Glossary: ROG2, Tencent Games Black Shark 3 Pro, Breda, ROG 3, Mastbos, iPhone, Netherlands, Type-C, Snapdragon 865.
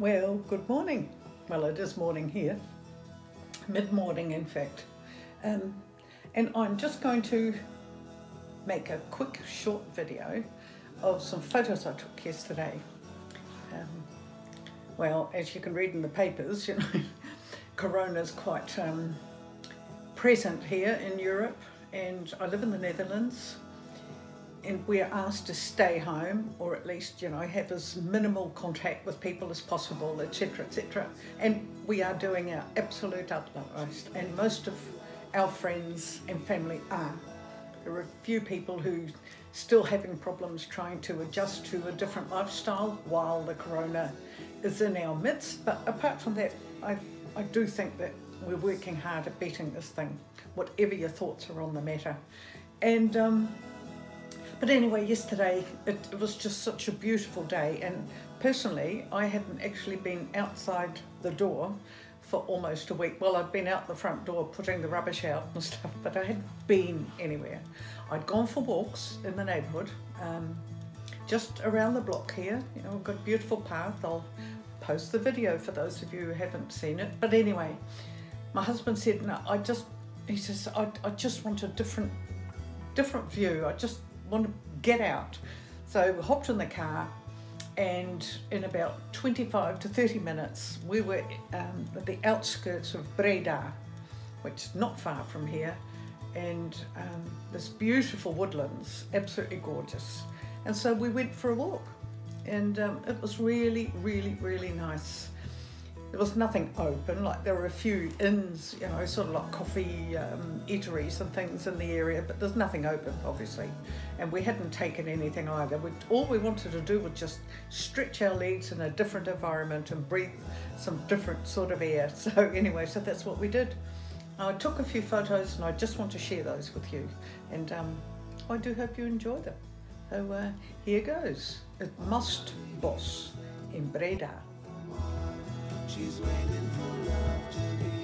Well, good morning. Well, it is morning here, mid-morning in fact. And I'm just going to make a quick short video of some photos I took yesterday. Well, as you can read in the papers, you know, Corona's quite present here in Europe, and I live in the Netherlands, and we're asked to stay home, or at least, you know, have as minimal contact with people as possible, etc, etc. And we are doing our absolute utmost, and most of our friends and family are. There are a few people who still having problems trying to adjust to a different lifestyle while the corona is in our midst, but apart from that, I do think that we're working hard at beating this thing, whatever your thoughts are on the matter. And but anyway, yesterday it was just such a beautiful day, and personally I hadn't actually been outside the door for almost a week. Well, I'd been out the front door putting the rubbish out and stuff, but I hadn't been anywhere. I'd gone for walks in the neighbourhood, just around the block here. You know, we've got a beautiful path. I'll post the video for those of you who haven't seen it. But anyway, my husband said, no, he says, I just want a different view. I just want to get out. So we hopped in the car, and in about 25 to 30 minutes we were at the outskirts of Breda, which is not far from here, and this beautiful woodlands, absolutely gorgeous. And so we went for a walk, and it was really nice. There was nothing open, like there were a few inns, you know, sort of like coffee eateries and things in the area, but there's nothing open, obviously. And we hadn't taken anything either. All we wanted to do was just stretch our legs in a different environment and breathe some different sort of air. So anyway, so that's what we did. I took a few photos, and I just want to share those with you. And I do hope you enjoy them. So here goes. It Mastbos in Breda. She's waiting for love to be